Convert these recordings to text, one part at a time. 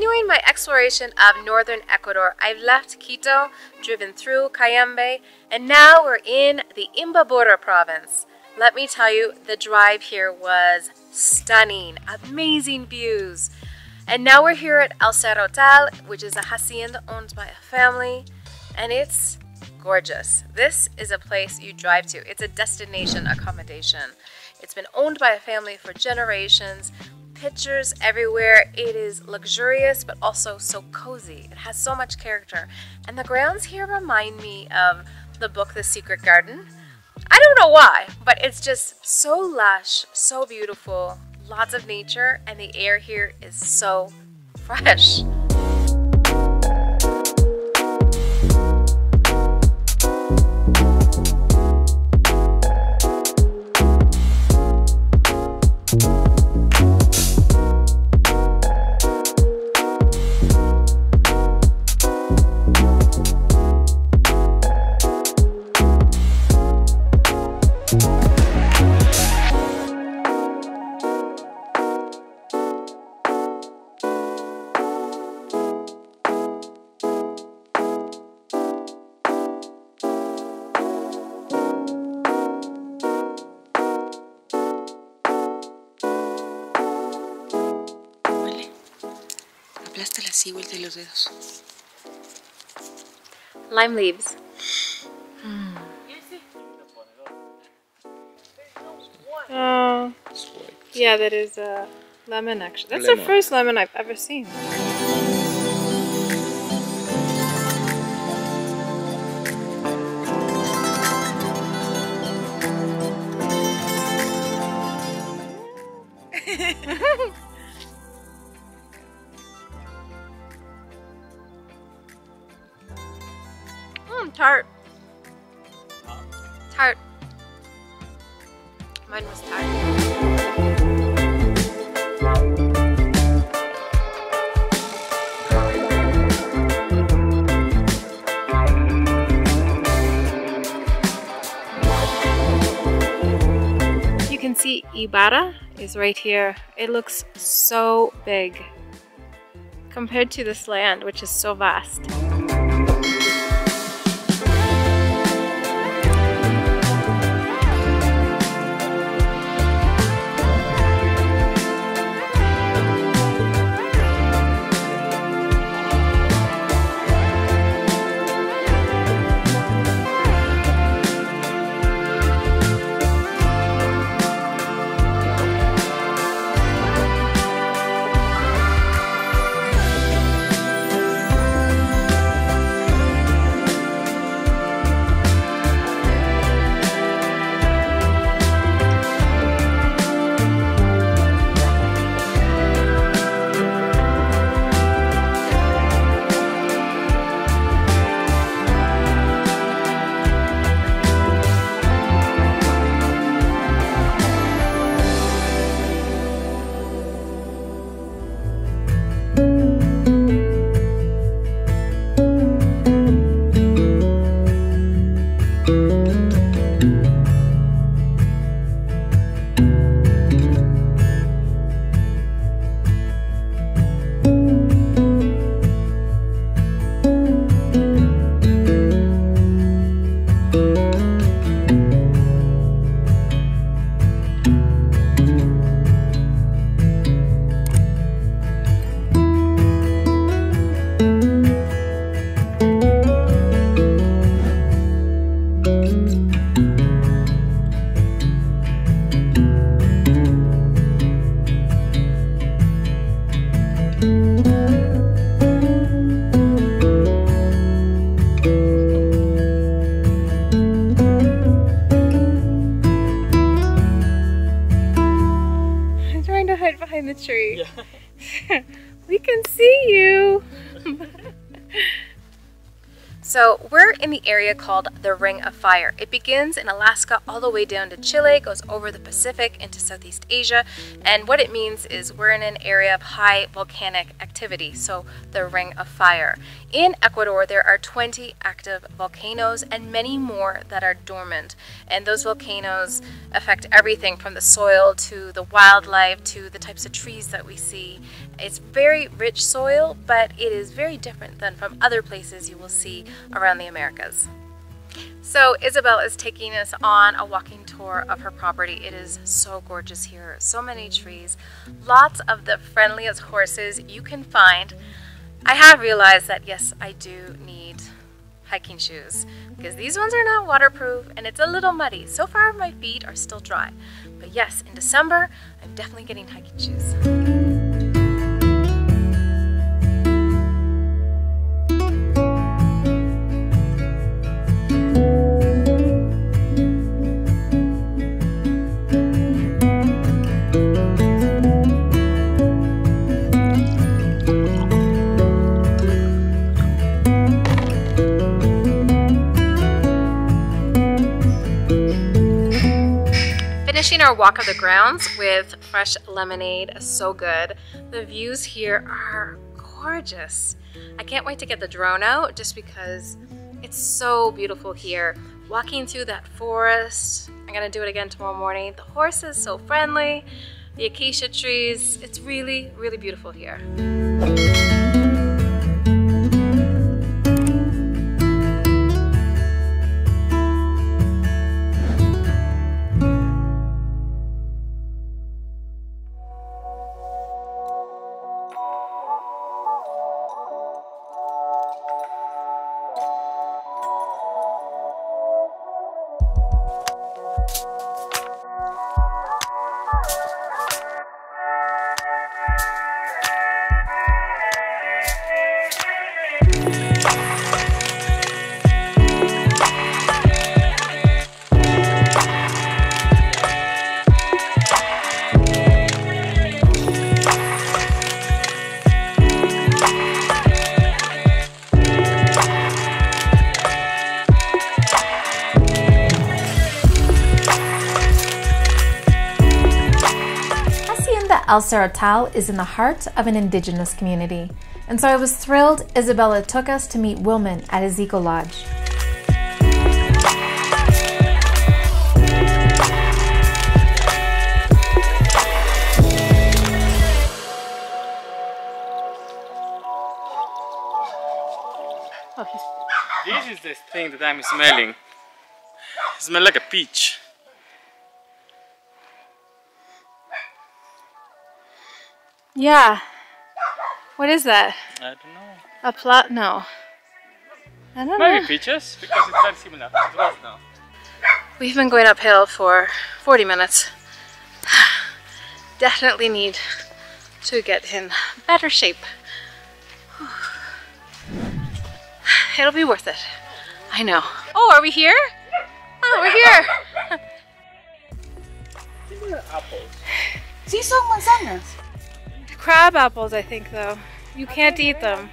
Continuing my exploration of northern Ecuador, I've left Quito, driven through Cayambe, and now we're in the Imbabura province. Let me tell you, the drive here was stunning, amazing views. And now we're here at El Cerrotal, which is a hacienda owned by a family, and it's gorgeous. This is a place you drive to. It's a destination accommodation. It's been owned by a family for generations. Pictures everywhere. It is luxurious but also so cozy. It has so much character. And the grounds here remind me of the book The Secret Garden. I don't know why, but it's just so lush, so beautiful, lots of nature, and the air here is so fresh. Lime leaves. Oh, yeah, that is a lemon actually. That's the first lemon I've ever seen. Tart. Tart. Mine was tart. You can see Ibarra is right here. It looks so big compared to this land, which is so vast. Tree. Yeah. We can see you. So we're in the area called the Ring of Fire. It begins in Alaska all the way down to Chile, goes over the Pacific into Southeast Asia, and what it means is we're in an area of high volcanic activity, so the Ring of Fire. In Ecuador, there are 20 active volcanoes and many more that are dormant, and those volcanoes affect everything from the soil to the wildlife to the types of trees that we see, It's very rich soil, but it is very different than from other places you will see around the Americas. So Isabel is taking us on a walking tour of her property. It is so gorgeous here, so many trees, lots of the friendliest horses you can find. I have realized that yes, I do need hiking shoes because these ones are not waterproof and it's a little muddy. So far my feet are still dry, but yes, in December I'm definitely getting hiking shoes. Finishing our walk of the grounds with fresh lemonade, so good. The views here are gorgeous. I can't wait to get the drone out just because it's so beautiful here. Walking through that forest, I'm gonna do it again tomorrow morning. The horse is so friendly, the acacia trees, it's really, really beautiful here. El Serratal is in the heart of an indigenous community, and so I was thrilled Isabella took us to meet Wilman at his eco lodge. This is the thing that I'm smelling. It smells like a peach. Yeah. What is that? I don't know. A plot? No. I don't know. Maybe peaches, because it's very similar to us now. We've been going uphill for 40 minutes. Definitely need to get in better shape. It'll be worth it. I know. Oh, are we here? Oh, we're here. These are apples. These son manzanas. Crab apples, I think, though. You can't eat them.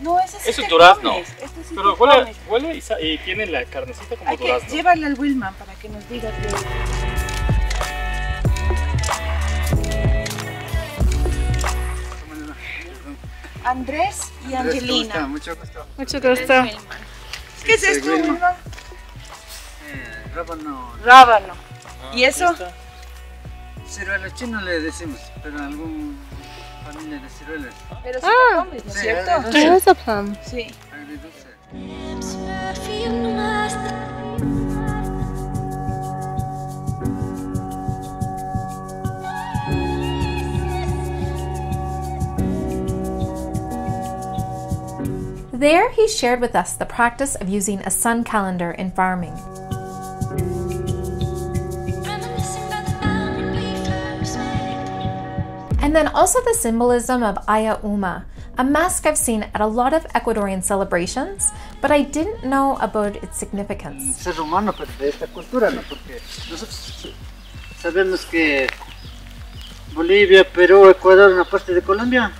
No, ese es un durazno. Pero huele y tiene la carnecita como durazno. Hay que llevarle al Wilman para que nos diga que... Andrés y Angelina. Mucho gusto. Mucho gusto. ¿Qué es esto, Wilman? Rábano. Rábano. ¿Y eso? Ciruelas chinos le decimos, pero algún familia de ciruelas. Pero sí te comes, ¿no es cierto? Sí, es a plum. Sí. Agridulce. There he shared with us the practice of using a sun calendar in farming. And then also the symbolism of Aya Uma, a mask I've seen at a lot of Ecuadorian celebrations, but I didn't know about its significance. Ser humano de esta cultura, ¿no? Porque nosotros sabemos que Bolivia, Perú, Ecuador, una parte de Colombia.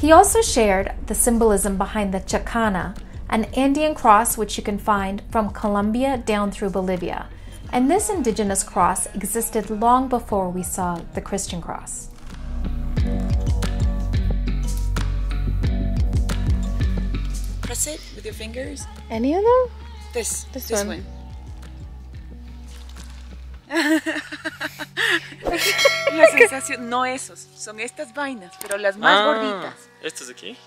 He also shared the symbolism behind the Chacana, an Andean cross which you can find from Colombia down through Bolivia. And this indigenous cross existed long before we saw the Christian cross. Press it with your fingers. Any of them? This one. La sensación, no esos, son estas vainas, pero las más gorditas. ¿Estos de aquí?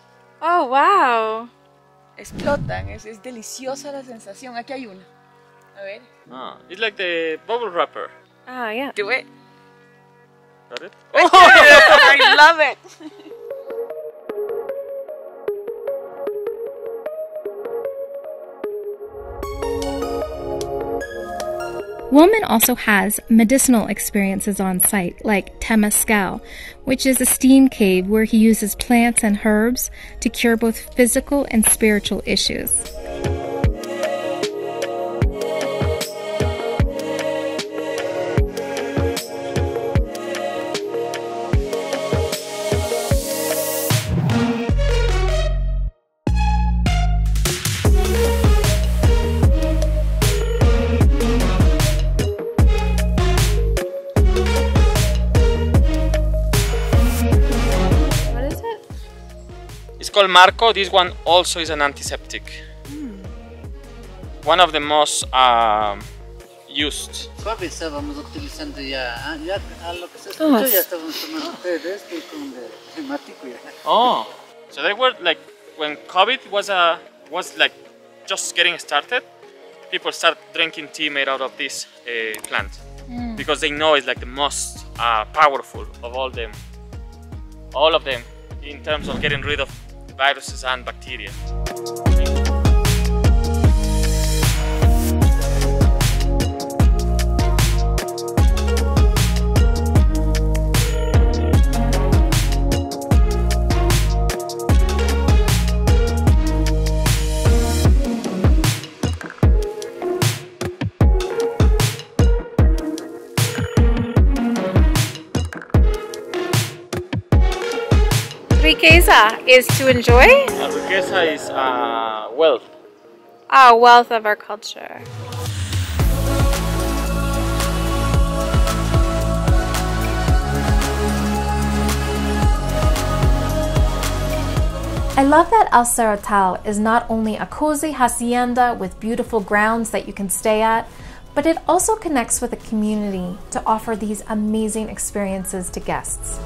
Oh, wow. Explotan, es deliciosa la sensación. Aquí hay una. A ver. Ah, it's like the bubble wrapper. Ah, yeah. Do it. Got it? Oh. I love it. Wilman also has medicinal experiences on site, like Temascal, which is a steam cave where he uses plants and herbs to cure both physical and spiritual issues. Called Marco. This one also is an antiseptic. One of the most used. Oh, so they were like when COVID was like just getting started. People start drinking tea made out of this plant because they know it's like the most powerful of all of them in terms of getting rid of viruses and bacteria. Riqueza is to enjoy? Riqueza is wealth. Ah, wealth of our culture. I love that El Serratal is not only a cozy hacienda with beautiful grounds that you can stay at, but it also connects with the community to offer these amazing experiences to guests.